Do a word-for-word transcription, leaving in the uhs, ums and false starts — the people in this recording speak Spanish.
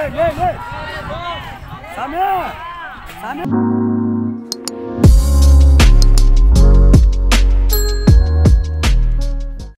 Hey, hey, hey. Samia! Samia!